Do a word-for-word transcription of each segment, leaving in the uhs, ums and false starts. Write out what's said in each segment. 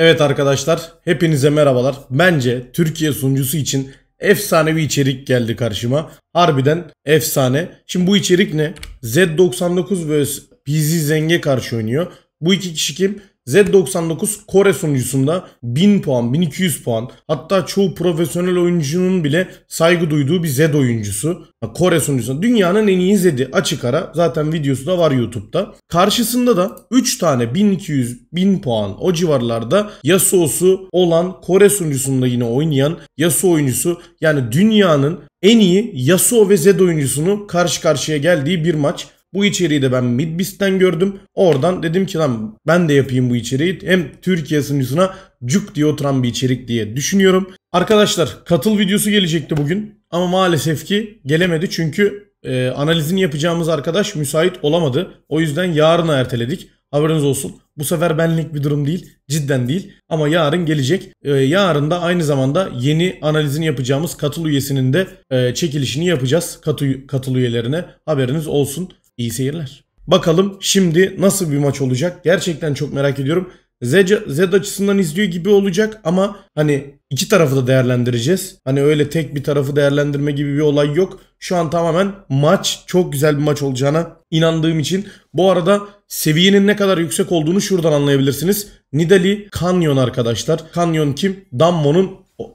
Evet arkadaşlar, hepinize merhabalar. Bence Türkiye sunucusu için efsanevi içerik geldi karşıma. Harbiden efsane. Şimdi bu içerik ne? Zed doksan dokuz ve P Z Zeng'e karşı oynuyor. Bu iki kişi kim? Zed doksan dokuz Kore sunucusunda bin puan, bin iki yüz puan, hatta çoğu profesyonel oyuncunun bile saygı duyduğu bir Zed oyuncusu. Kore sunucusunda dünyanın en iyi Zed'i, açık ara, zaten videosu da var YouTube'da. Karşısında da üç tane bin iki yüz bin puan o civarlarda Yasuo'su olan, Kore sunucusunda yine oynayan Yasuo oyuncusu, yani dünyanın en iyi Yasuo ve Zed oyuncusunu karşı karşıya geldiği bir maç. Bu içeriği de ben Midbist'ten gördüm. Oradan dedim ki lan ben de yapayım bu içeriği. Hem Türkiye sunucusuna cuk diye oturan bir içerik diye düşünüyorum. Arkadaşlar, katıl videosu gelecekti bugün. Ama maalesef ki gelemedi. Çünkü e, analizini yapacağımız arkadaş müsait olamadı. O yüzden yarına erteledik. Haberiniz olsun. Bu sefer benlik bir durum değil. Cidden değil. Ama yarın gelecek. E, yarın da aynı zamanda yeni analizini yapacağımız katıl üyesinin de e, çekilişini yapacağız. Katı, katıl üyelerine haberiniz olsun. İyi seyirler. Bakalım şimdi nasıl bir maç olacak? Gerçekten çok merak ediyorum. Zed açısından izliyor gibi olacak ama hani iki tarafı da değerlendireceğiz. Hani öyle tek bir tarafı değerlendirme gibi bir olay yok. Şu an tamamen maç, çok güzel bir maç olacağına inandığım için. Bu arada seviyenin ne kadar yüksek olduğunu şuradan anlayabilirsiniz. Nidalee Kanyon arkadaşlar. Kanyon kim? Damwon'un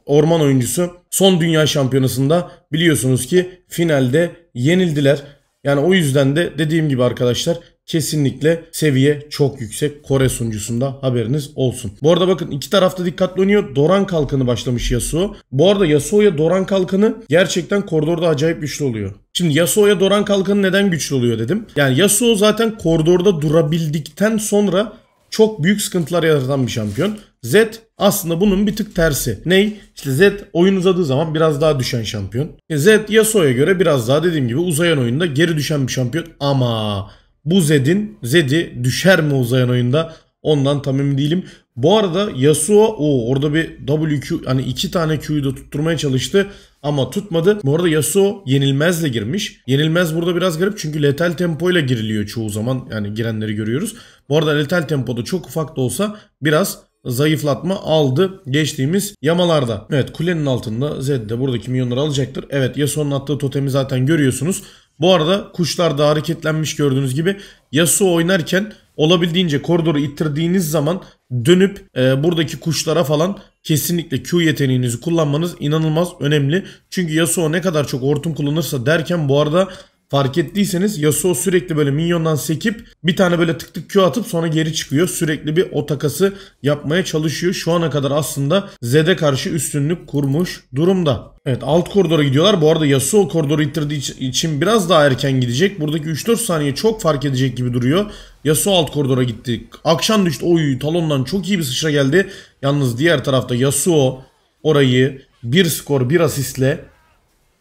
orman oyuncusu. Son dünya şampiyonasında biliyorsunuz ki finalde yenildiler. Yani o yüzden de dediğim gibi arkadaşlar, kesinlikle seviye çok yüksek Kore sunucusunda, haberiniz olsun. Bu arada bakın iki tarafta dikkatli oynuyor. Doran kalkanı başlamış Yasuo. Bu arada Yasuo'ya Doran kalkanı gerçekten koridorda acayip güçlü oluyor. Şimdi Yasuo'ya Doran kalkanı neden güçlü oluyor dedim. Yani Yasuo zaten koridorda durabildikten sonra çok büyük sıkıntılar yaratan bir şampiyon. Zed aslında bunun bir tık tersi. Ney? İşte Zed oyun uzadığı zaman biraz daha düşen şampiyon. E Zed Yasuo'ya göre biraz daha, dediğim gibi, uzayan oyunda geri düşen bir şampiyon. Ama bu Zed'in Zed'i düşer mi uzayan oyunda? Ondan tam emin değilim. Bu arada Yasuo o orada bir W Q, hani iki tane Q'yu da tutturmaya çalıştı ama tutmadı. Bu arada Yasuo yenilmezle girmiş. Yenilmez burada biraz garip çünkü letal tempoyla giriliyor çoğu zaman. Yani girenleri görüyoruz. Bu arada letal tempoda çok ufak da olsa biraz zayıflatma aldı geçtiğimiz yamalarda. Evet, kulenin altında Zed de buradaki milyonları alacaktır. Evet, Yasuo'nun attığı totemi zaten görüyorsunuz. Bu arada kuşlar da hareketlenmiş gördüğünüz gibi. Yasuo oynarken olabildiğince koridoru ittirdiğiniz zaman dönüp e, buradaki kuşlara falan kesinlikle Q yeteneğinizi kullanmanız inanılmaz önemli. Çünkü Yasuo ne kadar çok hortum kullanırsa derken, bu arada fark ettiyseniz Yasuo sürekli böyle minyondan sekip bir tane böyle tık tık Q atıp sonra geri çıkıyor. Sürekli bir o takası yapmaya çalışıyor. Şu ana kadar aslında Zed'e karşı üstünlük kurmuş durumda. Evet, alt koridora gidiyorlar. Bu arada Yasuo koridoru ittirdiği için biraz daha erken gidecek. Buradaki üç dört saniye çok fark edecek gibi duruyor. Yasuo alt koridora gitti. Akshan düştü. Oy, Talon'dan çok iyi bir sıçra geldi. Yalnız diğer tarafta Yasuo orayı bir skor bir asistle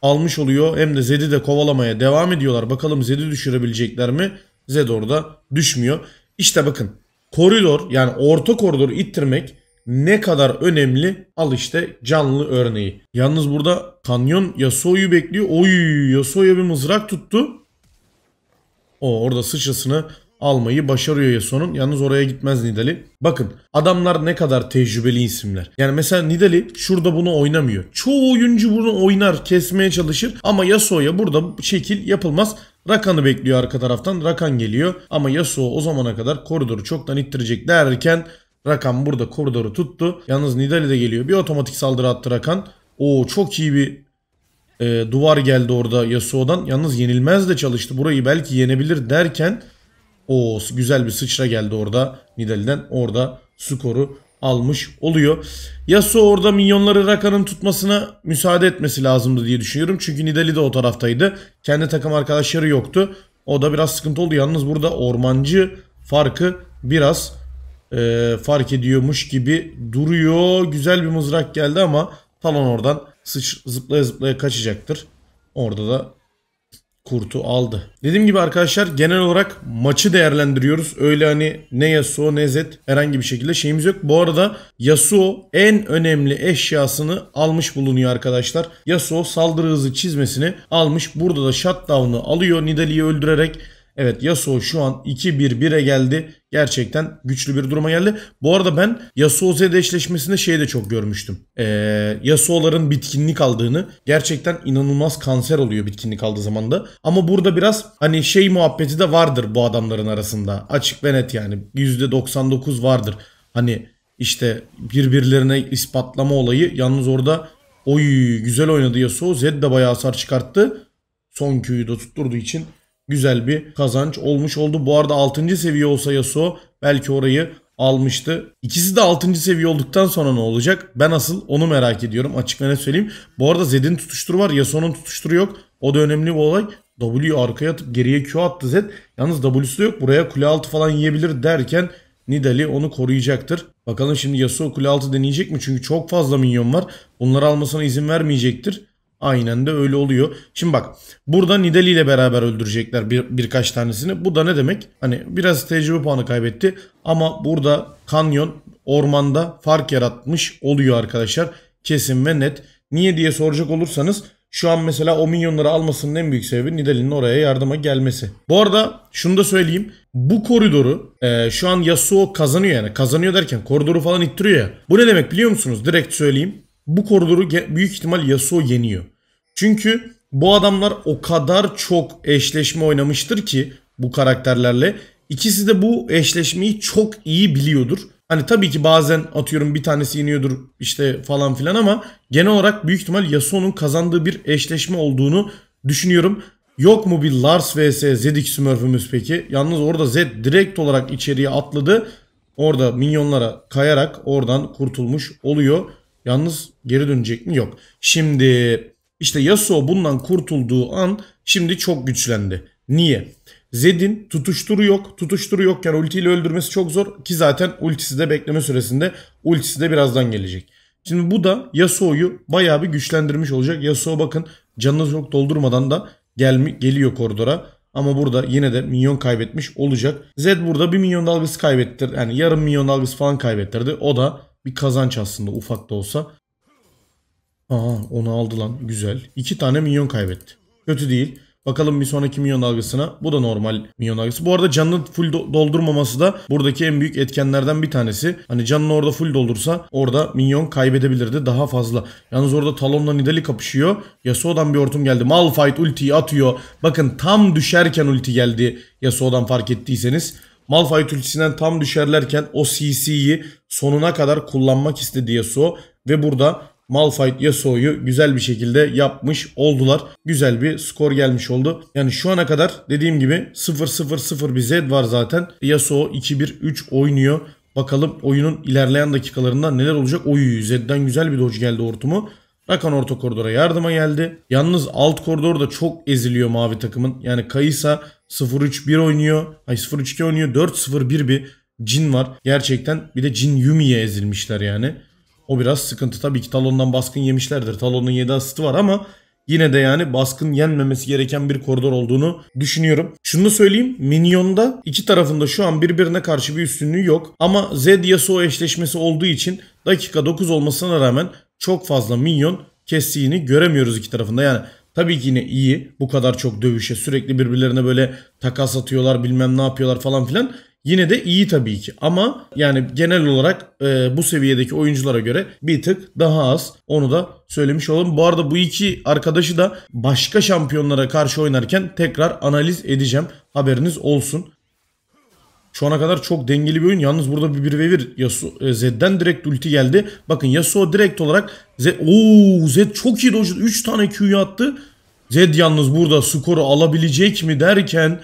almış oluyor. Hem de Zed'i de kovalamaya devam ediyorlar. Bakalım Zed'i düşürebilecekler mi? Zed orada düşmüyor. İşte bakın, koridor, yani orta koridoru ittirmek ne kadar önemli. Al işte canlı örneği. Yalnız burada Kanyon Yasuo'yu bekliyor. Oy, Yasuo'ya bir mızrak tuttu. O orada sıçrasını almayı başarıyor Yasuo'nun. Yalnız oraya gitmez Nidalee. Bakın adamlar ne kadar tecrübeli isimler. Yani mesela Nidalee şurada bunu oynamıyor. Çoğu oyuncu bunu oynar, kesmeye çalışır ama Yasuo'ya burada şekil yapılmaz. Rakan'ı bekliyor arka taraftan. Rakan geliyor ama Yasuo o zamana kadar koridoru çoktan ittirecek derken Rakan burada koridoru tuttu. Yalnız Nidalee de geliyor. Bir otomatik saldırı attı Rakan. Oo, çok iyi bir e, duvar geldi orada Yasuo'dan. Yalnız yenilmez de çalıştı. Burayı belki yenebilir derken o güzel bir sıçra geldi orada Nidalee'den. Orada skoru almış oluyor. Yasuo orada minyonları Rakan'ın tutmasına müsaade etmesi lazımdı diye düşünüyorum. Çünkü Nidalee de o taraftaydı. Kendi takım arkadaşları yoktu. O da biraz sıkıntı oldu. Yalnız burada ormancı farkı biraz e, fark ediyormuş gibi duruyor. Güzel bir mızrak geldi ama Talon oradan sıç, zıplaya zıplaya kaçacaktır. Orada da kurtu aldı. Dediğim gibi arkadaşlar, genel olarak maçı değerlendiriyoruz. Öyle hani ne Yasuo ne Zed herhangi bir şekilde şeyimiz yok. Bu arada Yasuo en önemli eşyasını almış bulunuyor arkadaşlar. Yasuo saldırı hızı çizmesini almış. Burada da shutdown'ı alıyor Nidalee'yi öldürerek. Evet, Yasuo şu an iki bir bire geldi. Gerçekten güçlü bir duruma geldi. Bu arada ben Yasuo Zed eşleşmesinde şeyi de çok görmüştüm. Ee, Yasuo'ların bitkinlik aldığını, gerçekten inanılmaz kanser oluyor bitkinlik aldığı zaman da. Ama burada biraz hani şey muhabbeti de vardır bu adamların arasında. Açık ve net yani. yüzde doksan dokuz vardır. Hani işte birbirlerine ispatlama olayı. Yalnız orada oy güzel oynadı Yasuo. Zed de bayağı hasar çıkarttı. Son Q'yu da tutturduğu için güzel bir kazanç olmuş oldu. Bu arada altıncı seviye olsa Yasuo belki orayı almıştı. İkisi de altıncı seviye olduktan sonra ne olacak? Ben asıl onu merak ediyorum. Açık ve net söyleyeyim. Bu arada Zed'in tutuşturu var. Yasuo'nun tutuşturu yok. O da önemli bir olay. W arkaya atıp geriye Q attı Zed. Yalnız W'su yok. Buraya kule altı falan yiyebilir derken Nidalee onu koruyacaktır. Bakalım şimdi Yasuo kule altı deneyecek mi? Çünkü çok fazla minyon var. Bunları almasına izin vermeyecektir. Aynen de öyle oluyor. Şimdi bak, burada Nidalee ile beraber öldürecekler bir, birkaç tanesini. Bu da ne demek? Hani biraz tecrübe puanı kaybetti. Ama burada kanyon ormanda fark yaratmış oluyor arkadaşlar. Kesin ve net. Niye diye soracak olursanız, şu an mesela o minyonları almasının en büyük sebebi Nidalee'nin oraya yardıma gelmesi. Bu arada şunu da söyleyeyim. Bu koridoru e, şu an Yasuo kazanıyor yani. Kazanıyor derken koridoru falan ittiriyor ya. Bu ne demek biliyor musunuz? Direkt söyleyeyim. Bu koridoru büyük ihtimal Yasuo yeniyor. Çünkü bu adamlar o kadar çok eşleşme oynamıştır ki bu karakterlerle. İkisi de bu eşleşmeyi çok iyi biliyordur. Hani tabii ki bazen atıyorum bir tanesi iniyordur işte falan filan, ama genel olarak büyük ihtimal Yasuo'nun kazandığı bir eşleşme olduğunu düşünüyorum. Yok mu bir Lars vs Zed iki Smurf'ümüz peki? Yalnız orada Zed direkt olarak içeriye atladı. Orada minyonlara kayarak oradan kurtulmuş oluyor. Yalnız geri dönecek mi? Yok. Şimdi işte Yasuo bundan kurtulduğu an şimdi çok güçlendi. Niye? Zed'in tutuşturu yok. Tutuşturu yokken ultiyle öldürmesi çok zor ki zaten ultisi de bekleme süresinde, ultisi de birazdan gelecek. Şimdi bu da Yasuo'yu bayağı bir güçlendirmiş olacak. Yasuo bakın canını çok doldurmadan da gelmi geliyor koridora. Ama burada yine de minyon kaybetmiş olacak. Zed burada bir minyon dalgası kaybettirdi. Yani yarım minyon dalgası falan kaybettirdi. O da bir kazanç aslında, ufak da olsa. Aha, onu aldı lan, güzel. İki tane minyon kaybetti. Kötü değil. Bakalım bir sonraki minyon dalgasına. Bu da normal minyon dalgası. Bu arada canını full doldurmaması da buradaki en büyük etkenlerden bir tanesi. Hani canını orada full doldursa orada minyon kaybedebilirdi daha fazla. Yalnız orada Talon'la Nidalee kapışıyor. Yasuo'dan bir hortum geldi. Malphite ultiyi atıyor. Bakın tam düşerken ulti geldi Yasuo'dan, fark ettiyseniz. Malphite ultisinden tam düşerlerken o C C'yi sonuna kadar kullanmak istedi Yasuo. Ve burada Malphite Yasuo'yu güzel bir şekilde yapmış oldular. Güzel bir skor gelmiş oldu. Yani şu ana kadar dediğim gibi sıfır sıfır sıfır bir Zed var zaten. Yasuo iki bir üç oynuyor. Bakalım oyunun ilerleyen dakikalarında neler olacak. Oy, Zed'den güzel bir dodge geldi hortumu. Rakan orta koridora yardıma geldi. Yalnız alt koridor da çok eziliyor mavi takımın. Yani Kai'Sa sıfır üç bir oynuyor. Ay sıfır üç iki oynuyor. dört sıfır bir bir Jhin var. Gerçekten bir de Jhin Yuumi'ye ezilmişler yani. O biraz sıkıntı. Tabii ki Talon'dan baskın yemişlerdir. Talon'un yedi asisti var ama yine de yani baskın yenmemesi gereken bir koridor olduğunu düşünüyorum. Şunu da söyleyeyim. Minyon'da iki tarafında şu an birbirine karşı bir üstünlüğü yok. Ama Zed Yasuo eşleşmesi olduğu için dakika dokuz olmasına rağmen çok fazla minyon kestiğini göremiyoruz iki tarafında. Yani tabii ki yine iyi bu kadar çok dövüşe, sürekli birbirlerine böyle takas atıyorlar, bilmem ne yapıyorlar falan filan. Yine de iyi tabii ki, ama yani genel olarak e, bu seviyedeki oyunculara göre bir tık daha az, onu da söylemiş olalım. Bu arada bu iki arkadaşı da başka şampiyonlara karşı oynarken tekrar analiz edeceğim, haberiniz olsun. Şu ana kadar çok dengeli bir oyun. Yalnız burada bir bir ve bir Zed'den direkt ulti geldi. Bakın Yasuo direkt olarak Zed, ooo Zed çok iyi dojdu. üç tane Q'yu attı. Zed yalnız burada skoru alabilecek mi derken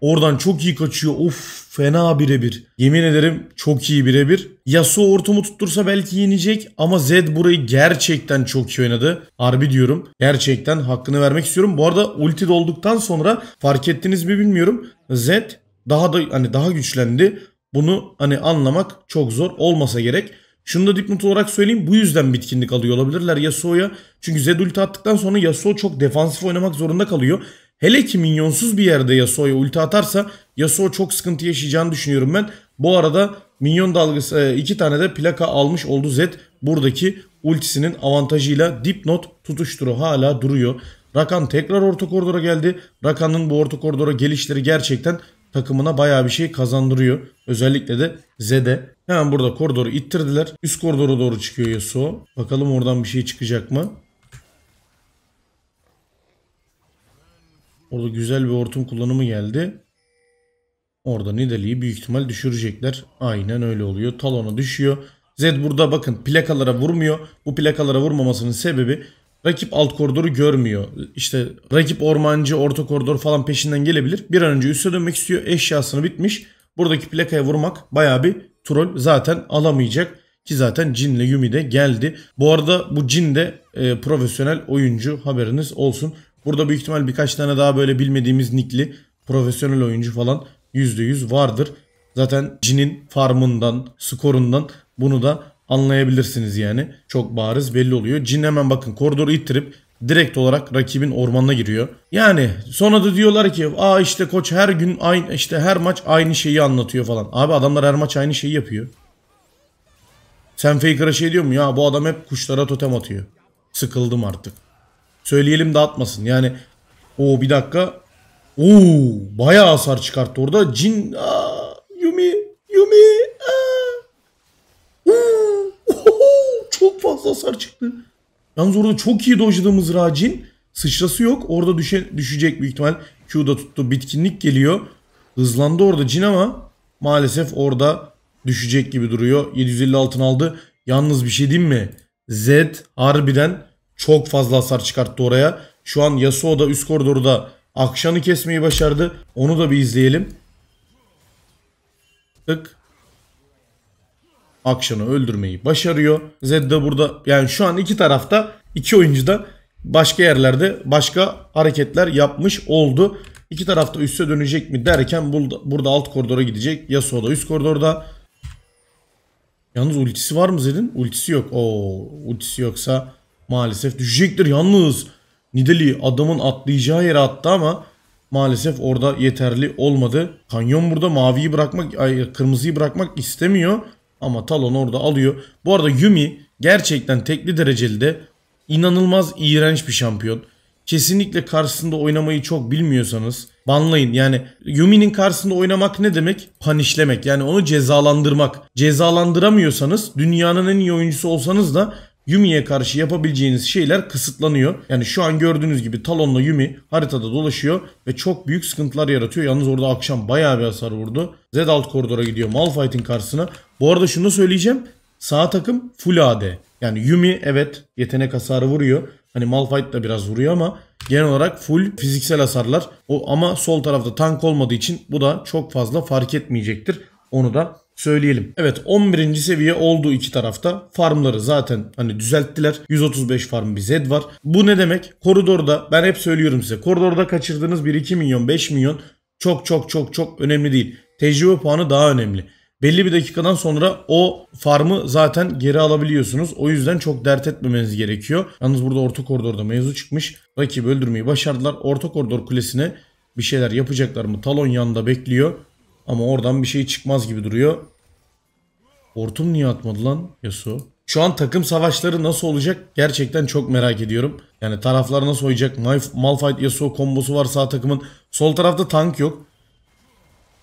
oradan çok iyi kaçıyor. Of, fena birebir. Yemin ederim çok iyi birebir. Yasuo ortamı tuttursa belki yenecek ama Zed burayı gerçekten çok iyi oynadı. Harbi diyorum. Gerçekten hakkını vermek istiyorum. Bu arada ulti dolduktan sonra fark ettiniz mi bilmiyorum. Zed daha da hani daha güçlendi. Bunu hani anlamak çok zor olmasa gerek. Şunu da dipnot olarak söyleyeyim. Bu yüzden bitkinlik alıyor olabilirler Yasuo'ya. Çünkü Zed ulti attıktan sonra Yasuo çok defansif oynamak zorunda kalıyor. Hele ki minyonsuz bir yerde Yasuo'ya ulti atarsa Yasuo çok sıkıntı yaşayacağını düşünüyorum ben. Bu arada minyon dalgası iki tane de plaka almış oldu Zed. Buradaki ultisinin avantajıyla dipnot tutuşturu hala duruyor. Rakan tekrar orta koridora geldi. Rakan'ın bu orta koridora gelişleri gerçekten takımına bayağı bir şey kazandırıyor. Özellikle de Zed'e. Hemen burada koridoru ittirdiler. Üst koridora doğru çıkıyor Yasuo. Bakalım oradan bir şey çıkacak mı? Orada güzel bir hortum kullanımı geldi. Orada Nidalee'yi büyük ihtimal düşürecekler. Aynen öyle oluyor. Talon'a düşüyor. Zed burada bakın plakalara vurmuyor. Bu plakalara vurmamasının sebebi rakip alt koridoru görmüyor. İşte rakip ormancı, orta koridor falan peşinden gelebilir. Bir an önce üste dönmek istiyor. Eşyasını bitmiş. Buradaki plakaya vurmak bayağı bir troll. Zaten alamayacak ki zaten Jhin'le Yuumi de geldi. Bu arada bu Jhin de e, profesyonel oyuncu, haberiniz olsun. Burada büyük ihtimal birkaç tane daha böyle bilmediğimiz nickli profesyonel oyuncu falan yüzde yüz vardır. Zaten Jhin'in farmından, skorundan bunu da anlayabilirsiniz yani. Çok bariz belli oluyor. Jhin hemen bakın koridoru ittirip direkt olarak rakibin ormanına giriyor. Yani sonra da diyorlar ki aa işte koç her gün aynı, işte her maç aynı şeyi anlatıyor falan. Abi adamlar her maç aynı şeyi yapıyor. Sen Faker'a şey diyor mu ya, bu adam hep kuşlara totem atıyor. Sıkıldım artık. Söyleyelim de atmasın yani. O bir dakika. Oo, bayağı hasar çıkarttı orada. Jhin. Aa, Yuumi. Yuumi. Aa. Oo, çok fazla hasar çıktı. Yalnız orada çok iyi dojladığımız Rakan. Sıçrası yok. Orada düşe, düşecek büyük ihtimal. Q'da tuttu. Bitkinlik geliyor. Hızlandı orada Jhin ama maalesef orada düşecek gibi duruyor. yedi yüz elli altın aldı. Yalnız bir şey diyeyim mi? Zed harbiden çok fazla hasar çıkarttı oraya. Şu an Yasuo da üst koridorda Akshan'ı kesmeyi başardı. Onu da bir izleyelim. Tık. Akshan'ı öldürmeyi başarıyor. Zed de burada, yani şu an iki tarafta, iki oyuncu da başka yerlerde başka hareketler yapmış oldu. İki tarafta üste dönecek mi derken burada, burada alt koridora gidecek. Yasuo da üst koridorda. Yalnız ultisi var mı Zed'in? Ultisi yok. Oo, ultisi yoksa maalesef düşecektir. Yalnız Nidalee adamın atlayacağı yere attı ama maalesef orada yeterli olmadı. Kanyon burada maviyi bırakmak, ay, kırmızıyı bırakmak istemiyor ama Talon orada alıyor. Bu arada Yuumi gerçekten tekli dereceli de inanılmaz iğrenç bir şampiyon. Kesinlikle karşısında oynamayı çok bilmiyorsanız banlayın. Yani Yuumi'nin karşısında oynamak ne demek? Panişlemek. Yani onu cezalandırmak. Cezalandıramıyorsanız, dünyanın en iyi oyuncusu olsanız da Yuumi'ye karşı yapabileceğiniz şeyler kısıtlanıyor. Yani şu an gördüğünüz gibi Talon'la Yuumi haritada dolaşıyor ve çok büyük sıkıntılar yaratıyor. Yalnız orada Akşam bayağı bir hasar vurdu. Zed alt koridora gidiyor Malphite'in karşısına. Bu arada şunu söyleyeceğim. Sağ takım full A D. Yani Yuumi evet yetenek hasarı vuruyor. Hani Malphite da biraz vuruyor ama genel olarak full fiziksel hasarlar. O ama sol tarafta tank olmadığı için bu da çok fazla fark etmeyecektir. Onu da söyleyelim. Evet, on birinci seviye olduğu iki tarafta farmları zaten hani düzelttiler. yüz otuz beş farm bir Zed var. Bu ne demek? Koridorda, ben hep söylüyorum size, koridorda kaçırdığınız bir iki milyon, beş milyon çok çok çok çok önemli değil. Tecrübe puanı daha önemli. Belli bir dakikadan sonra o farmı zaten geri alabiliyorsunuz. O yüzden çok dert etmemeniz gerekiyor. Yalnız burada orta koridorda mevzu çıkmış. Rakibi öldürmeyi başardılar. Orta koridor kulesine bir şeyler yapacaklar mı? Talon yanında bekliyor. Ama oradan bir şey çıkmaz gibi duruyor. Hortum niye atmadı lan Yasuo? Şu an takım savaşları nasıl olacak gerçekten çok merak ediyorum. Yani taraflar nasıl oynayacak? Malphite Yasuo kombosu var sağ takımın. Sol tarafta tank yok.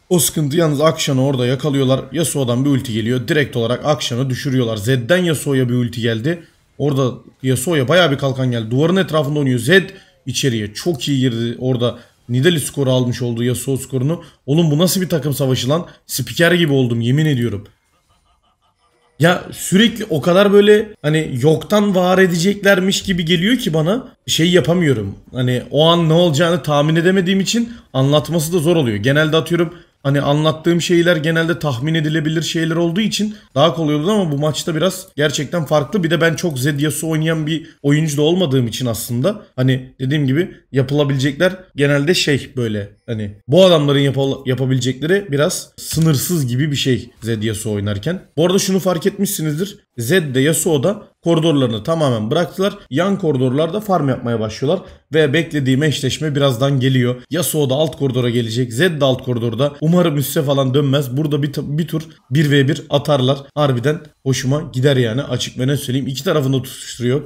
O sıkıntı. Yalnız Akshan'ı orada yakalıyorlar. Yasuo'dan bir ulti geliyor. Direkt olarak Akshan'ı düşürüyorlar. Zed'den Yasuo'ya bir ulti geldi. Orada Yasuo'ya bayağı bir kalkan geldi. Duvarın etrafında oynuyor. Zed içeriye çok iyi girdi. Orada Nidalee skoru almış olduğu Yasuo skorunu. Oğlum bu nasıl bir takım savaşı lan? Spiker gibi oldum yemin ediyorum. Ya sürekli o kadar böyle hani yoktan var edeceklermiş gibi geliyor ki bana şey yapamıyorum. Hani o an ne olacağını tahmin edemediğim için anlatması da zor oluyor. Genelde atıyorum hani anlattığım şeyler genelde tahmin edilebilir şeyler olduğu için daha kolay oldu ama bu maçta biraz gerçekten farklı. Bir de ben çok Zed Yasuo oynayan bir oyuncu da olmadığım için aslında hani dediğim gibi yapılabilecekler genelde şey böyle hani bu adamların yap yapabilecekleri biraz sınırsız gibi bir şey Zed Yasuo oynarken. Bu arada şunu fark etmişsinizdir. Zed de Yasuo da koridorlarını tamamen bıraktılar. Yan koridorlarda farm yapmaya başlıyorlar. Ve beklediğim eşleşme birazdan geliyor. Yasuo da alt koridora gelecek. Zed de alt koridorda. Umarım üste falan dönmez. Burada bir, bir tur bir v bir atarlar. Harbiden hoşuma gider yani. Açık ve net söyleyeyim. İki tarafında tutuşturuyor.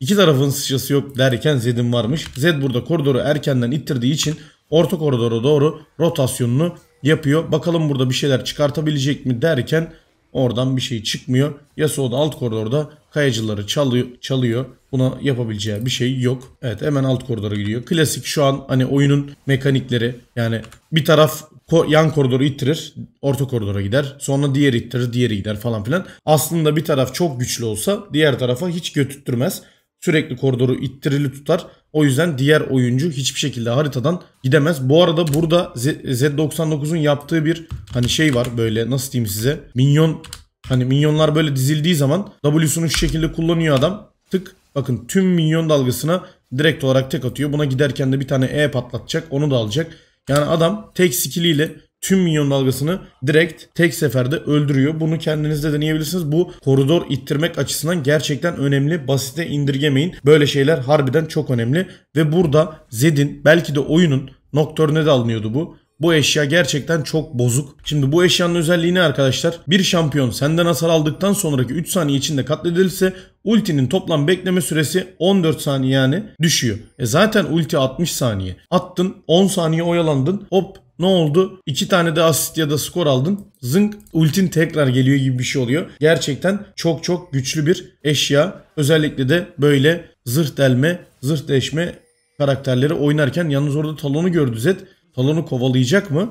İki tarafın sıçrası yok derken Zed'in varmış. Zed burada koridoru erkenden ittirdiği için orta koridora doğru rotasyonunu yapıyor. Bakalım burada bir şeyler çıkartabilecek mi derken oradan bir şey çıkmıyor. Yasuo da alt koridorda kayacıları çalıyor, çalıyor. Buna yapabileceği bir şey yok. Evet, hemen alt koridora gidiyor. Klasik şu an hani oyunun mekanikleri. Yani bir taraf yan koridoru ittirir, orta koridora gider. Sonra diğeri ittirir, diğeri gider falan filan. Aslında bir taraf çok güçlü olsa diğer tarafa hiç götürtmez. Sürekli koridoru ittirili tutar. O yüzden diğer oyuncu hiçbir şekilde haritadan gidemez. Bu arada burada Zed doksan dokuz'un yaptığı bir hani şey var, böyle nasıl diyeyim size. Minyon, hani minyonlar böyle dizildiği zaman W'sunu şu şekilde kullanıyor adam. Tık, bakın tüm minyon dalgasına direkt olarak tek atıyor. Buna giderken de bir tane E patlatacak, onu da alacak. Yani adam tek skilliyle tüm minyon dalgasını direkt tek seferde öldürüyor. Bunu kendiniz de deneyebilirsiniz. Bu koridor ittirmek açısından gerçekten önemli. Basite indirgemeyin. Böyle şeyler harbiden çok önemli. Ve burada Zed'in, belki de oyunun, Nocturne'e de alınıyordu bu. Bu eşya gerçekten çok bozuk. Şimdi bu eşyanın özelliği ne arkadaşlar? Bir şampiyon senden hasar aldıktan sonraki üç saniye içinde katledilirse ultinin toplam bekleme süresi on dört saniye yani düşüyor. E zaten ulti altmış saniye. Attın, on saniye oyalandın, hop ne oldu? iki tane de asist ya da skor aldın. Zınk, ultin tekrar geliyor gibi bir şey oluyor. Gerçekten çok çok güçlü bir eşya. Özellikle de böyle zırh delme, zırh değişme karakterleri oynarken. Yalnız orada Talon'u gördü Zed. Talon'u kovalayacak mı?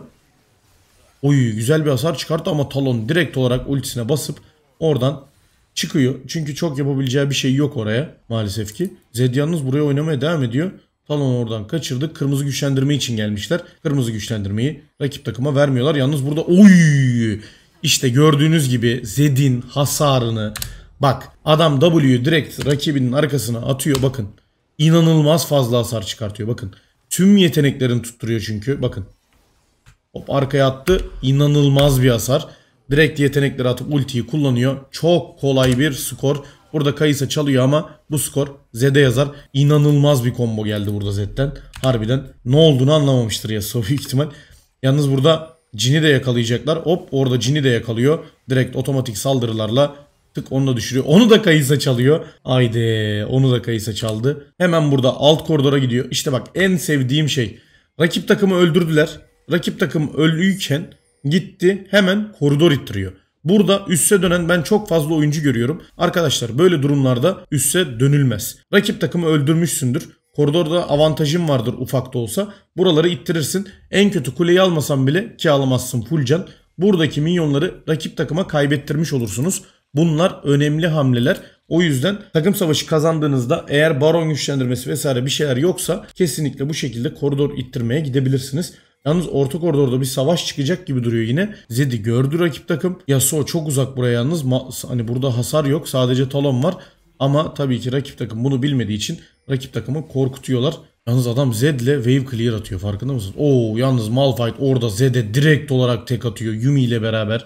Oy, güzel bir hasar çıkarttı ama Talon direkt olarak ultisine basıp oradan çıkıyor. Çünkü çok yapabileceği bir şey yok oraya maalesef ki. Zed yalnız buraya oynamaya devam ediyor. Talon'u oradan kaçırdı. Kırmızı güçlendirme için gelmişler. Kırmızı güçlendirmeyi rakip takıma vermiyorlar. Yalnız burada oy! İşte gördüğünüz gibi Zed'in hasarını, bak adam W'yu direkt rakibinin arkasına atıyor. Bakın inanılmaz fazla hasar çıkartıyor. Bakın tüm yeteneklerini tutturuyor çünkü. Bakın hop arkaya attı. İnanılmaz bir hasar. Direkt yetenekleri atıp ultiyi kullanıyor. Çok kolay bir skor. Burada Kai'Sa çalıyor ama bu skor Zed'e yazar. İnanılmaz bir combo geldi burada Zed'den. Harbiden ne olduğunu anlamamıştır Yasuo büyük ihtimal. Yalnız burada Jin'i de yakalayacaklar. Hop orada Jin'i de yakalıyor. Direkt otomatik saldırılarla tık onu da düşürüyor. Onu da Kai'Sa çalıyor. Haydi, onu da Kai'Sa çaldı. Hemen burada alt koridora gidiyor. İşte bak en sevdiğim şey. Rakip takımı öldürdüler. Rakip takım ölüyken gitti hemen koridor ittiriyor. Burada üste dönen ben çok fazla oyuncu görüyorum. Arkadaşlar böyle durumlarda üste dönülmez. Rakip takımı öldürmüşsündür. Koridorda avantajın vardır ufak da olsa. Buraları ittirirsin. En kötü kuleyi almasan bile, ki alamazsın full can. Buradaki minyonları rakip takıma kaybettirmiş olursunuz. Bunlar önemli hamleler. O yüzden takım savaşı kazandığınızda eğer baron güçlendirmesi vesaire bir şeyler yoksa kesinlikle bu şekilde koridor ittirmeye gidebilirsiniz. Yalnız orta koridorda bir savaş çıkacak gibi duruyor yine. Zed'i gördü rakip takım. Yasuo çok uzak buraya yalnız. Ma- hani burada hasar yok. Sadece Talon var. Ama tabii ki rakip takım bunu bilmediği için rakip takımı korkutuyorlar. Yalnız adam Zed'le wave clear atıyor. Farkında mısınız? Oo, yalnız Malphite orada Zed'e direkt olarak tek atıyor. Yuumi ile beraber.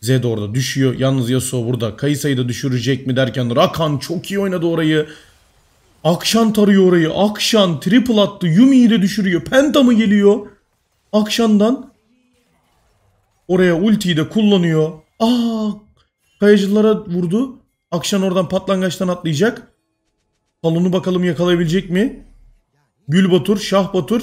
Zed orada düşüyor. Yalnız Yasuo burada Kai'Sa'yı da düşürecek mi derken Rakan çok iyi oynadı orayı. Akshan tarıyor orayı. Akshan triple attı. Yuumi'yi de düşürüyor. Penta mı geliyor? Akshan'dan oraya ultiyi de kullanıyor. Aa, kayıcılara vurdu. Akshan oradan patlangaçtan atlayacak. Talon'u bakalım yakalayabilecek mi? Gül Batur, Şah Batur.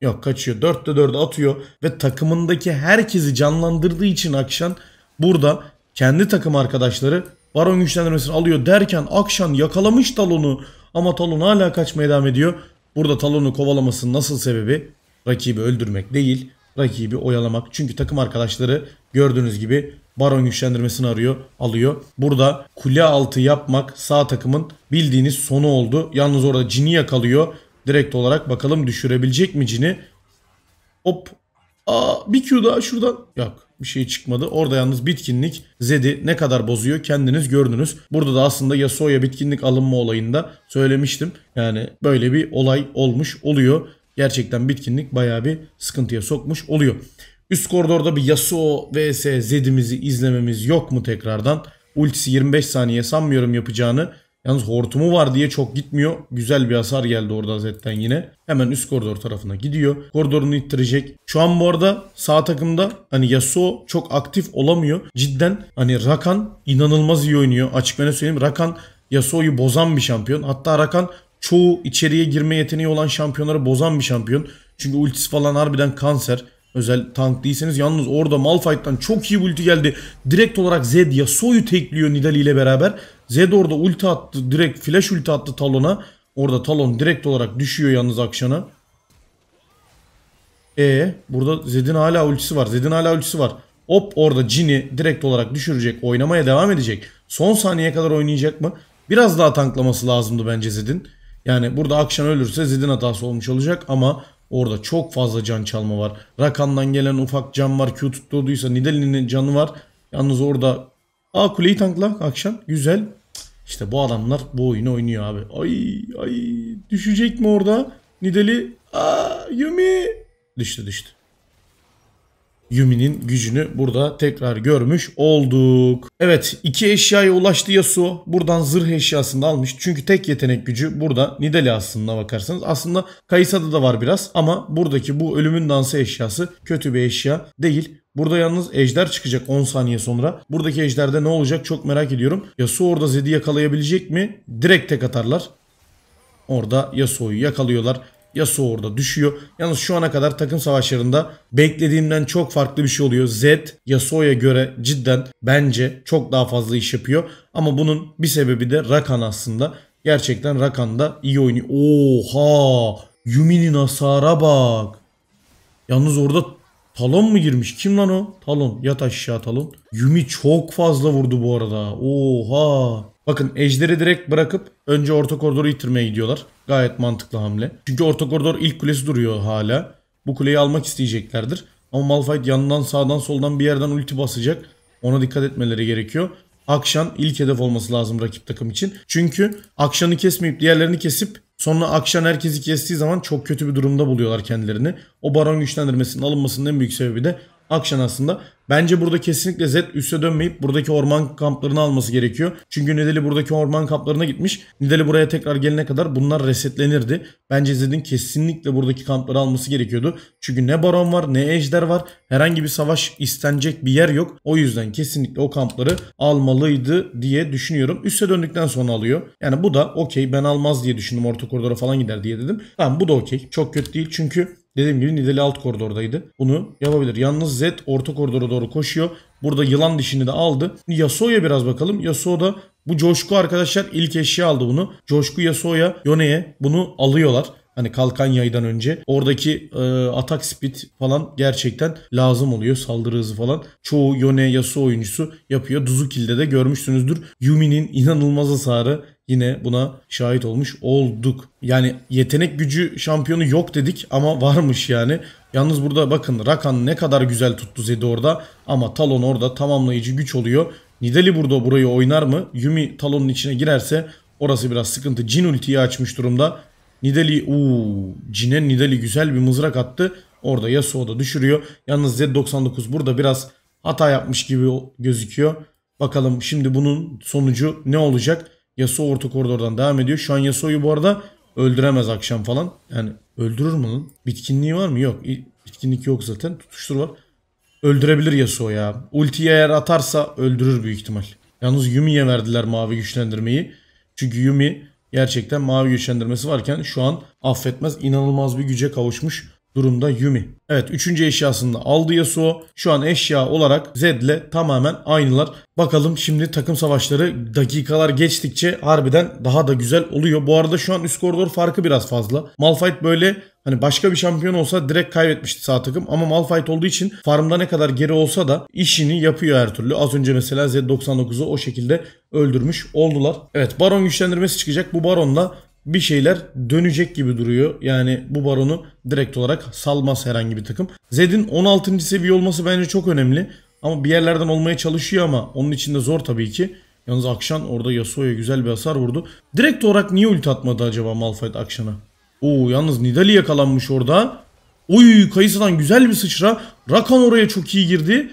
Yok, kaçıyor. dörtte dörde atıyor ve takımındaki herkesi canlandırdığı için Akshan burada kendi takım arkadaşları baron güçlendirmesini alıyor derken Akshan yakalamış Talon'u ama Talon hala kaçmaya devam ediyor. Burada Talon'u kovalamasının nasıl sebebi? Rakibi öldürmek değil, rakibi oyalamak. Çünkü takım arkadaşları gördüğünüz gibi baron güçlendirmesini arıyor, alıyor. Burada kule altı yapmak sağ takımın bildiğiniz sonu oldu. Yalnız orada Jin'i yakalıyor. Direkt olarak bakalım düşürebilecek mi Jin'i? Hop. Aa, bir Q daha şuradan. Yok, bir şey çıkmadı. Orada yalnız bitkinlik Zed'i ne kadar bozuyor kendiniz gördünüz. Burada da aslında Yasuo'ya bitkinlik alınma olayında söylemiştim. Yani böyle bir olay olmuş oluyor. Gerçekten bitkinlik bayağı bir sıkıntıya sokmuş oluyor. Üst koridorda bir Yasuo vs Zed'imizi izlememiz yok mu tekrardan? Ultisi yirmi beş saniye, sanmıyorum yapacağını. Yalnız hortumu var diye çok gitmiyor. Güzel bir hasar geldi orada Zed'den yine. Hemen üst koridor tarafına gidiyor. Koridorunu ittirecek. Şu an bu arada sağ takımda hani Yasuo çok aktif olamıyor. Cidden hani Rakan inanılmaz iyi oynuyor. Açık ben söyleyeyim. Rakan Yasuo'yu bozan bir şampiyon. Hatta Rakan çoğu içeriye girme yeteneği olan şampiyonları bozan bir şampiyon. Çünkü ultisi falan harbiden kanser. Özel tank değilseniz. Yalnız orada Malphite'dan çok iyi ulti geldi. Direkt olarak Zed Yasuo'yu tekliyor Nidalee ile beraber. Zed orada ulti attı. Direkt flash ulti attı Talon'a. Orada Talon direkt olarak düşüyor yalnız Akshan'a. E burada Zed'in hala ultisi var. Zed'in hala ultisi var. Hop orada Jhin'i direkt olarak düşürecek. Oynamaya devam edecek. Son saniyeye kadar oynayacak mı? Biraz daha tanklaması lazımdı bence Zed'in. Yani burada Akshan ölürse Zed'in hatası olmuş olacak ama orada çok fazla can çalma var. Rakan'dan gelen ufak can var. Q tutturduysa Nidalee'nin canı var. Yalnız orada A kuleyi tankla Akshan. Güzel. İşte bu adamlar bu oyunu oynuyor abi. Ay ay düşecek mi orada? Nidalee. Aa Yuumi. Düştü düştü. Yuumi'nin gücünü burada tekrar görmüş olduk. Evet, iki eşyaya ulaştı Yasuo. Buradan zırh eşyasını almış. Çünkü tek yetenek gücü burada Nidalee aslında bakarsanız. Aslında Kai'Sa'da da var biraz ama buradaki bu ölümün dansı eşyası kötü bir eşya değil. Burada yalnız ejder çıkacak on saniye sonra. Buradaki ejderde ne olacak çok merak ediyorum. Yasuo orada Zed'i yakalayabilecek mi? Direkt tek atarlar. Orada Yasuo'yu yakalıyorlar. Yasuo orada düşüyor. Yalnız şu ana kadar takım savaşlarında beklediğimden çok farklı bir şey oluyor. Zed Yasuo'ya göre cidden bence çok daha fazla iş yapıyor. Ama bunun bir sebebi de Rakan aslında. Gerçekten Rakan da iyi oynuyor. Oha! Yuumi'nin hasara bak. Yalnız orada Talon mu girmiş? Kim lan o? Talon. Yat aşağı Talon. Yuumi çok fazla vurdu bu arada. Oha! Bakın ejderi direkt bırakıp önce orta koridoru yitirmeye gidiyorlar. Gayet mantıklı hamle. Çünkü orta koridor ilk kulesi duruyor hala. Bu kuleyi almak isteyeceklerdir. Ama Malphite yanından sağdan soldan bir yerden ulti basacak. Ona dikkat etmeleri gerekiyor. Akshan ilk hedef olması lazım rakip takım için. Çünkü Akshan'ı kesmeyip diğerlerini kesip sonra Akshan herkesi kestiği zaman çok kötü bir durumda buluyorlar kendilerini. O baron güçlendirmesinin alınmasının en büyük sebebi de Akshan aslında. Bence burada kesinlikle Zed üste dönmeyip buradaki orman kamplarını alması gerekiyor. Çünkü Nidalee buradaki orman kamplarına gitmiş. Nidalee buraya tekrar gelene kadar bunlar resetlenirdi. Bence Zed'in kesinlikle buradaki kampları alması gerekiyordu. Çünkü ne baron var ne ejder var. Herhangi bir savaş istenecek bir yer yok. O yüzden kesinlikle o kampları almalıydı diye düşünüyorum. Üste döndükten sonra alıyor. Yani bu da okey, ben almaz diye düşündüm. Orta koridora falan gider diye dedim. Tamam, bu da okey. Çok kötü değil çünkü... Dediğim gibi Nidalee alt koridordaydı. Bunu yapabilir. Yalnız Zed orta koridora doğru koşuyor. Burada yılan dişini de aldı. Yasuo'ya biraz bakalım. Yasuo da bu coşku arkadaşlar ilk eşya aldı bunu. Coşku Yasuo'ya, Yone'ye bunu alıyorlar. Hani kalkan yaydan önce. Oradaki e, atak speed falan gerçekten lazım oluyor. Saldırı hızı falan. Çoğu Yone, Yasuo oyuncusu yapıyor. Duzukil'de de görmüşsünüzdür. Yuumi'nin inanılmaz hasarı. Yine buna şahit olmuş olduk. Yani yetenek gücü şampiyonu yok dedik ama varmış yani. Yalnız burada bakın Rakan ne kadar güzel tuttu Zed'i orada. Ama Talon orada tamamlayıcı güç oluyor. Nidalee burada burayı oynar mı? Yuumi Talon'un içine girerse orası biraz sıkıntı. Jhin ultiyi açmış durumda. Nidalee, uuu Jhin'e Nidalee güzel bir mızrak attı. Orada Yasuo da düşürüyor. Yalnız Zed doksan dokuz burada biraz hata yapmış gibi gözüküyor. Bakalım şimdi bunun sonucu ne olacak? Yasuo orta koridordan devam ediyor. Şu an Yasuo'yu bu arada öldüremez Akshan falan. Yani öldürür mü lan? Bitkinliği var mı? Yok. Bitkinlik yok zaten. Tutuştur var. Öldürebilir Yasuo ya. Ultiyi eğer atarsa öldürür büyük ihtimal. Yalnız Yuumi'ye verdiler mavi güçlendirmeyi. Çünkü Yuumi gerçekten mavi güçlendirmesi varken şu an affetmez. İnanılmaz bir güce kavuşmuş durumda Yuumi. Evet, üçüncü eşyasını aldı Yasuo. Şu an eşya olarak Zed'le tamamen aynılar. Bakalım şimdi takım savaşları dakikalar geçtikçe harbiden daha da güzel oluyor. Bu arada şu an üst koridor farkı biraz fazla. Malphite böyle hani başka bir şampiyon olsa direkt kaybetmişti sağ takım. Ama Malphite olduğu için farmda ne kadar geri olsa da işini yapıyor her türlü. Az önce mesela Zed doksan dokuzu o şekilde öldürmüş oldular. Evet, baron güçlendirmesi çıkacak. Bu baronla bir şeyler dönecek gibi duruyor. Yani bu baronu direkt olarak salmaz herhangi bir takım. Zed'in on altıncı seviye olması bence çok önemli. Ama bir yerlerden olmaya çalışıyor ama onun için de zor tabii ki. Yalnız Akshan orada Yasuo'ya güzel bir hasar vurdu. Direkt olarak niye ulti atmadı acaba Malphite Akshan'a? Oo yalnız Nidalee yakalanmış orada. Oy Kai'Sa'dan güzel bir sıçra. Rakan oraya çok iyi girdi.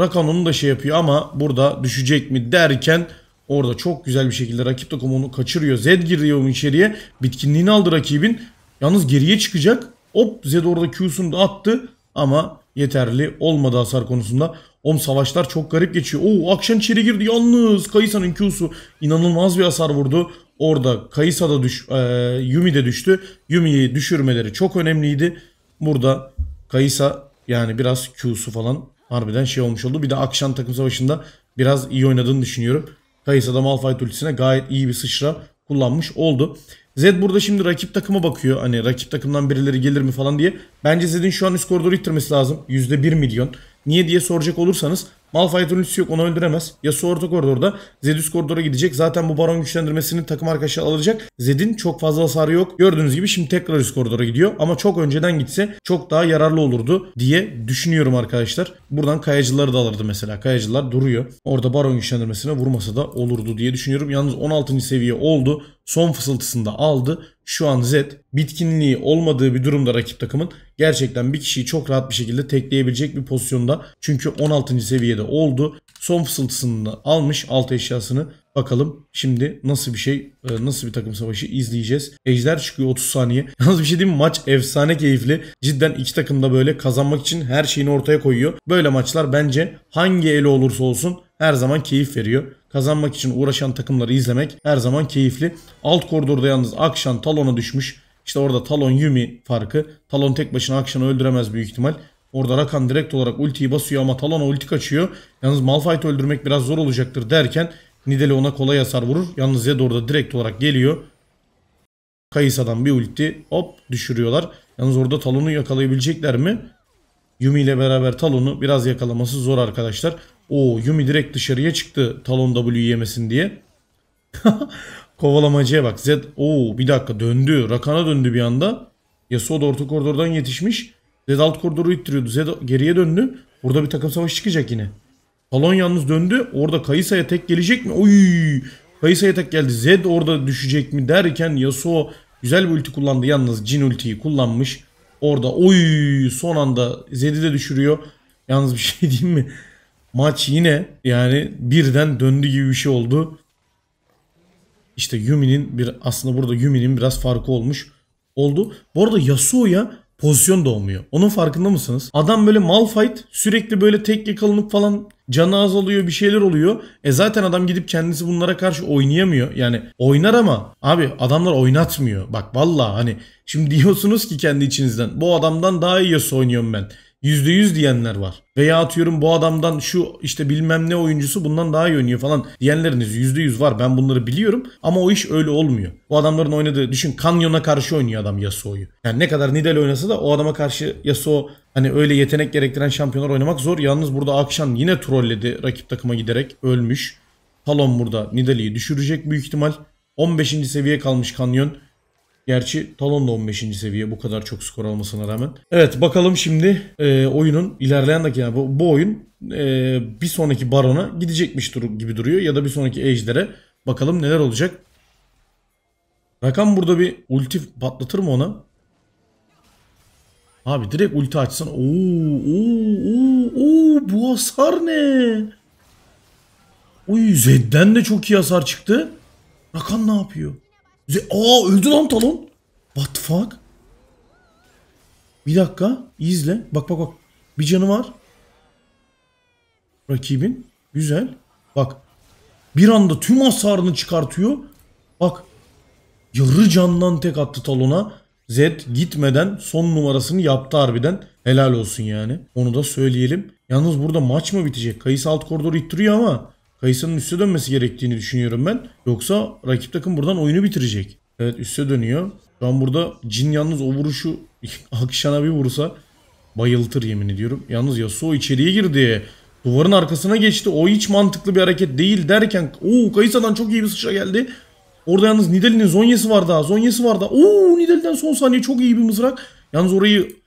Rakan onu da şey yapıyor ama burada düşecek mi derken... Orada çok güzel bir şekilde rakip takım onu kaçırıyor. Zed giriyor içeriye. Bitkinliğini aldı rakibin. Yalnız geriye çıkacak. Hop Zed orada Q'sunu da attı. Ama yeterli olmadı hasar konusunda. Oğlum savaşlar çok garip geçiyor. Oo, Akshan içeri girdi yalnız. Kai'Sa'nın Q'su inanılmaz bir hasar vurdu. Orada Kai'sa da düş, e, Yuumi de düştü. Yuumi'yi düşürmeleri çok önemliydi. Burada Kai'Sa yani biraz Q'su falan harbiden şey olmuş oldu. Bir de Akshan takım savaşında biraz iyi oynadığını düşünüyorum. Kai'sa da Malphite ultisine gayet iyi bir sıçra kullanmış oldu. Zed burada şimdi rakip takıma bakıyor. Hani rakip takımdan birileri gelir mi falan diye. Bence Zed'in şu an üst koridoru ittirmesi lazım. yüzde bir milyon. Niye diye soracak olursanız Malphite'ın ultisi yok, onu öldüremez. Yasuo orta koridorda, Zed üst koridora gidecek. Zaten bu baron güçlendirmesini takım arkadaşı alacak. Zed'in çok fazla hasarı yok. Gördüğünüz gibi şimdi tekrar üst koridora gidiyor. Ama çok önceden gitse çok daha yararlı olurdu diye düşünüyorum arkadaşlar. Buradan kayacıları da alırdı mesela. Kayacılar duruyor. Orada baron güçlendirmesine vurmasa da olurdu diye düşünüyorum. Yalnız on altıncı seviye oldu. Son fısıltısında aldı. Şu an Zed bitkinliği olmadığı bir durumda rakip takımın gerçekten bir kişiyi çok rahat bir şekilde tekleyebilecek bir pozisyonda. Çünkü on altıncı seviyede oldu. Son fısıltısını almış, alt eşyasını. Bakalım şimdi nasıl bir şey, nasıl bir takım savaşı izleyeceğiz. Ejder çıkıyor otuz saniye. Yalnız bir şey diyeyim mi? Maç efsane keyifli. Cidden iki takım da böyle kazanmak için her şeyini ortaya koyuyor. Böyle maçlar bence hangi eli olursa olsun her zaman keyif veriyor. Kazanmak için uğraşan takımları izlemek her zaman keyifli. Alt koridorda yalnız Akshan Talon'a düşmüş. İşte orada Talon Yuumi farkı. Talon tek başına Akshan'ı öldüremez büyük ihtimal. Orada Rakan direkt olarak ultiyi basıyor ama Talon'a ulti kaçıyor. Yalnız Malphite'ı öldürmek biraz zor olacaktır derken Nidalee ona kolay hasar vurur. Yalnız Zed orada direkt olarak geliyor. Kai'Sa'dan bir ulti hop düşürüyorlar. Yalnız orada Talon'u yakalayabilecekler mi? Yuumi ile beraber Talon'u biraz yakalaması zor arkadaşlar. O Yuumi direkt dışarıya çıktı Talon W'yi yemesin diye. Kovalamacıya bak. Zed o bir dakika döndü. Rakan'a döndü bir anda. Yasuo da orta koridordan yetişmiş. Zed alt koridoru ittiriyordu. Zed geriye döndü. Burada bir takım savaşı çıkacak yine. Talon yalnız döndü. Orada Kai'Sa'ya tek gelecek mi? Oy! Kai'Sa'ya tek geldi. Zed orada düşecek mi derken Yasuo güzel bir ulti kullandı. Yalnız Jhin ultiyi kullanmış. Orada oy! Son anda Zed'i de düşürüyor. Yalnız bir şey diyeyim mi? Maç yine yani birden döndü gibi bir şey oldu. İşte Yuumi'nin bir aslında burada Yuumi'nin biraz farkı olmuş oldu. Bu arada Yasuo'ya pozisyon doğmuyor. Onun farkında mısınız? Adam böyle Malphite sürekli böyle tek yakalanıp falan canı azalıyor, bir şeyler oluyor. E zaten adam gidip kendisi bunlara karşı oynayamıyor. Yani oynar ama abi adamlar oynatmıyor. Bak vallahi hani şimdi diyorsunuz ki kendi içinizden bu adamdan daha iyi Yasuo oynuyorum ben. yüzde yüz diyenler var. Veya atıyorum bu adamdan şu işte bilmem ne oyuncusu bundan daha iyi oynuyor falan diyenleriniz yüzde yüz var. Ben bunları biliyorum ama o iş öyle olmuyor. Bu adamların oynadığı düşün Canyon'a karşı oynuyor adam Yasuo'yu. Yani ne kadar Nidalee oynasa da o adama karşı Yasuo hani öyle yetenek gerektiren şampiyonlar oynamak zor. Yalnız burada Akshan yine trolledi rakip takıma giderek ölmüş. Talon burada Nidalee'yi düşürecek büyük ihtimal. on beşinci seviye kalmış Canyon. Gerçi Talon da on beşinci seviye bu kadar çok skor almasına rağmen. Evet bakalım şimdi e, oyunun ilerleyen dakika bu, bu oyun e, bir sonraki barona gidecekmiş dur gibi duruyor. Ya da bir sonraki ejdere bakalım neler olacak. Rakan burada bir ulti patlatır mı ona? Abi direkt ulti açsana. Oo, oo, oo, oo, bu hasar ne? Uy Zed'den de çok iyi hasar çıktı. Rakan ne yapıyor? Aa öldü lan Talon. What the fuck? Bir dakika izle. Bak bak bak. Bir canı var. Rakibin. Güzel. Bak. Bir anda tüm hasarını çıkartıyor. Bak. Yarı candan tek attı Talon'a. Zed gitmeden son numarasını yaptı harbiden. Helal olsun yani. Onu da söyleyelim. Yalnız burada maç mı bitecek? Kai'Sa alt koridoru ittiriyor ama Kai'Sa'nın üste dönmesi gerektiğini düşünüyorum ben. Yoksa rakip takım buradan oyunu bitirecek. Evet üste dönüyor. Şu an burada Jhin yalnız o vuruşu Akshan'a bir vursa bayıltır yemin ediyorum. Yalnız Yasuo içeriye girdi. Duvarın arkasına geçti. O hiç mantıklı bir hareket değil derken ooo Kai'Sa'dan çok iyi bir sıçra geldi. Orada yalnız Nidalee'nin zonyası var daha. Zonyası var daha. Ooo Nidalee'den son saniye çok iyi bir mızrak. Yalnız orayı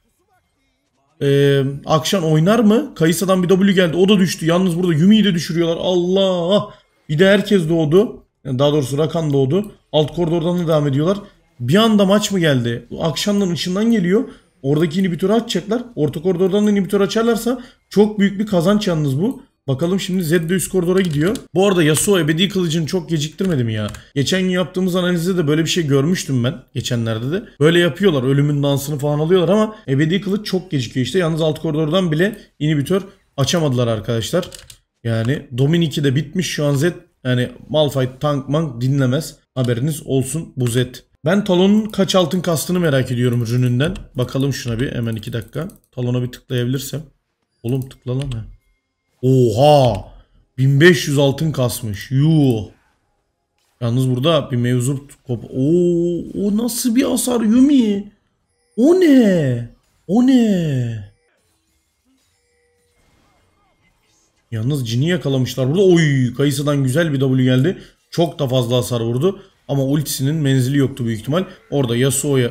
Ee, Akshan oynar mı? Kai'Sa'dan bir W geldi. O da düştü. Yalnız burada Yuumi'yi de düşürüyorlar. Allah! Bir de herkes doğdu. Yani daha doğrusu Rakan doğdu. Alt koridordan da devam ediyorlar. Bir anda maç mı geldi? Akshan'dan ışından geliyor. Oradaki inhibitörü açacaklar. Orta koridordan da inhibitörü açarlarsa çok büyük bir kazanç yalnız bu. Bakalım şimdi Zed de üst koridora gidiyor. Bu arada Yasuo ebedi kılıcını çok geciktirmedi mi ya? Geçen gün yaptığımız analizde de böyle bir şey görmüştüm ben. Geçenlerde de. Böyle yapıyorlar. Ölümün dansını falan alıyorlar ama ebedi kılıç çok gecikiyor işte. Yalnız alt koridordan bile inhibitör açamadılar arkadaşlar. Yani Dominik'i de bitmiş şu an Zed. Yani Malphite tank mank dinlemez. Haberiniz olsun bu Zed. Ben Talon'un kaç altın kastını merak ediyorum rününden. Bakalım şuna bir hemen iki dakika. Talon'a bir tıklayabilirsem. Oğlum tıkla lan ha. Oha! bin beş yüz altın kasmış. Yuh! Yalnız burada bir mevzu kop. Oo, o nasıl bir hasar Yuumi? O ne? O ne? Yalnız Jhin'i yakalamışlar burada. Oy! Kai'Sa'dan güzel bir W geldi. Çok da fazla hasar vurdu. Ama ultisinin menzili yoktu büyük ihtimal. Orada Yasuo'ya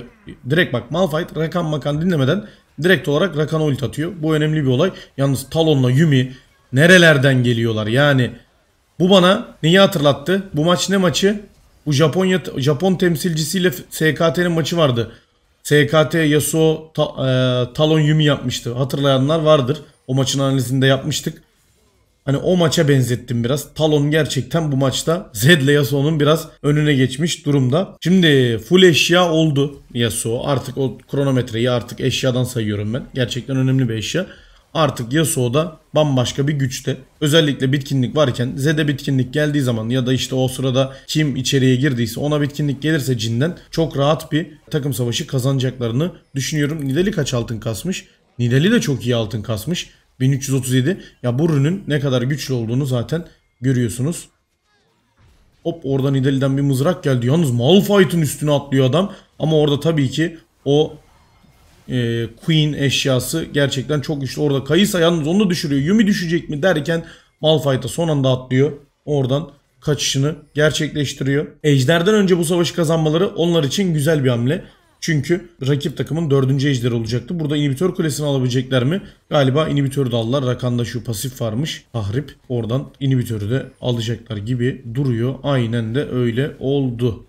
direkt bak Malphite Rakan makan dinlemeden direkt olarak Rakan'a ulti atıyor. Bu önemli bir olay. Yalnız Talon'la Yuumi nerelerden geliyorlar yani. Bu bana neyi hatırlattı? Bu maç ne maçı? Bu Japonya Japon temsilcisiyle S K T'nin maçı vardı. S K T Yasuo ta, e, Talon Yuumi yapmıştı. Hatırlayanlar vardır. O maçın analizini de yapmıştık. Hani o maça benzettim biraz. Talon gerçekten bu maçta Zed'le Yasuo'nun biraz önüne geçmiş durumda. Şimdi full eşya oldu Yasuo. Artık o kronometreyi artık eşyadan sayıyorum ben. Gerçekten önemli bir eşya. Artık Yasuo'da bambaşka bir güçte. Özellikle bitkinlik varken Zed'e bitkinlik geldiği zaman ya da işte o sırada kim içeriye girdiyse ona bitkinlik gelirse Jin'den çok rahat bir takım savaşı kazanacaklarını düşünüyorum. Nidalee kaç altın kasmış? Nidalee de çok iyi altın kasmış. bin üç yüz otuz yedi. Ya bu rünün ne kadar güçlü olduğunu zaten görüyorsunuz. Hop oradan Nidalee'den bir mızrak geldi. Yalnız Malphite'ın üstüne atlıyor adam. Ama orada tabii ki o e, Queen eşyası gerçekten çok güçlü. Orada Kai'Sa yalnız onu düşürüyor. Yuumi düşecek mi derken Malphite'a son anda atlıyor. Oradan kaçışını gerçekleştiriyor. Ejderden önce bu savaşı kazanmaları onlar için güzel bir hamle. Çünkü rakip takımın dördüncü ejderi olacaktı. Burada inhibitör kulesini alabilecekler mi? Galiba inhibitörü de aldılar. Rakan'da şu pasif varmış. Tahrip. Oradan inhibitörü de alacaklar gibi duruyor. Aynen de öyle oldu.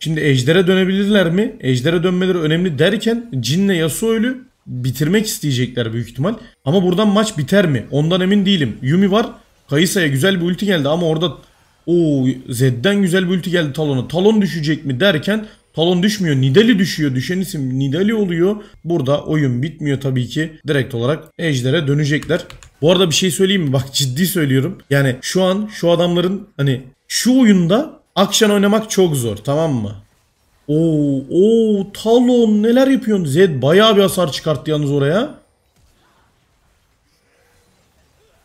Şimdi ejdere dönebilirler mi? Ejdere dönmeleri önemli derken Jhin'le Yasuo'yu bitirmek isteyecekler büyük ihtimal. Ama buradan maç biter mi? Ondan emin değilim. Yuumi var. Kai'Sa'ya güzel bir ulti geldi ama orada o Zed'den güzel bir ulti geldi Talon'a. Talon düşecek mi derken Talon düşmüyor. Nidalee düşüyor. Düşen isim Nidalee oluyor. Burada oyun bitmiyor tabii ki. Direkt olarak ejdere dönecekler. Bu arada bir şey söyleyeyim mi? Bak ciddi söylüyorum. Yani şu an şu adamların hani şu oyunda Akshan oynamak çok zor. Tamam mı? Oo, oo Talon neler yapıyorsun? Zed bayağı bir hasar çıkarttı yalnız oraya.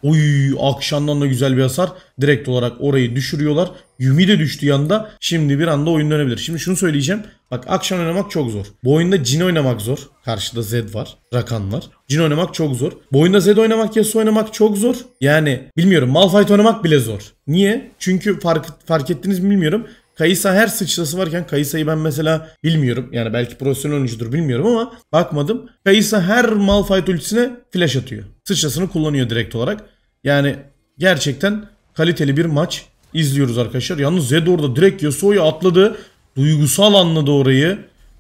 Oy Akshan'dan da güzel bir hasar. Direkt olarak orayı düşürüyorlar. Yuumi de düştü yanda. Şimdi bir anda oyun dönebilir. Şimdi şunu söyleyeceğim. Bak Akshan oynamak çok zor. Bu oyunda Jhin oynamak zor. Karşıda Zed var. Rakan var. Jhin oynamak çok zor. Bu oyunda Zed oynamak, Yasuo oynamak çok zor. Yani bilmiyorum. Malphite oynamak bile zor. Niye? Çünkü fark, fark ettiniz mi bilmiyorum. Kai'Sa her sıçrası varken Kai'Sa'yı ben mesela bilmiyorum. Yani belki profesyonel oyuncudur bilmiyorum ama bakmadım. Kai'Sa her Malphite ultisine flash atıyor. Sıçrasını kullanıyor direkt olarak. Yani gerçekten kaliteli bir maç izliyoruz arkadaşlar. Yalnız Zed orada direkt Yasuo'ya atladı. Duygusal anladı orayı.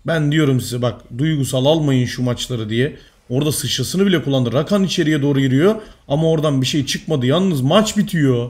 Ben diyorum size bak duygusal almayın şu maçları diye. Orada sıçrasını bile kullandı. Rakan içeriye doğru giriyor. Ama oradan bir şey çıkmadı. Yalnız maç bitiyor.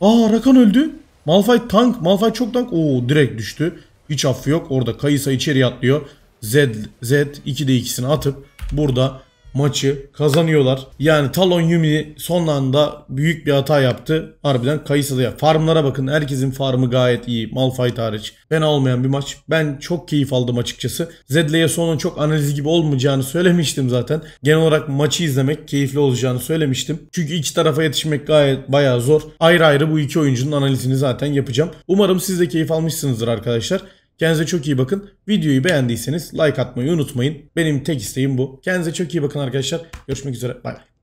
Aa Rakan öldü. Malphite tank. Malphite çok tank. Oo direkt düştü. Hiç affı yok. Orada Kai'Sa içeriye atlıyor. Zed, Zed ikide ikisini atıp burada maçı kazanıyorlar. Yani Talon Yuumi son anda büyük bir hata yaptı. Harbiden Kai'Sa'da. Farmlara bakın. Herkesin farmı gayet iyi. Malphite hariç. Fena olmayan bir maç. Ben çok keyif aldım açıkçası. Zed'le Yasuo'nun çok analiz gibi olmayacağını söylemiştim zaten. Genel olarak maçı izlemek keyifli olacağını söylemiştim. Çünkü iki tarafa yetişmek gayet bayağı zor. Ayrı ayrı bu iki oyuncunun analizini zaten yapacağım. Umarım siz de keyif almışsınızdır arkadaşlar. Kendinize çok iyi bakın. Videoyu beğendiyseniz like atmayı unutmayın. Benim tek isteğim bu. Kendinize çok iyi bakın arkadaşlar. Görüşmek üzere. Bay bay.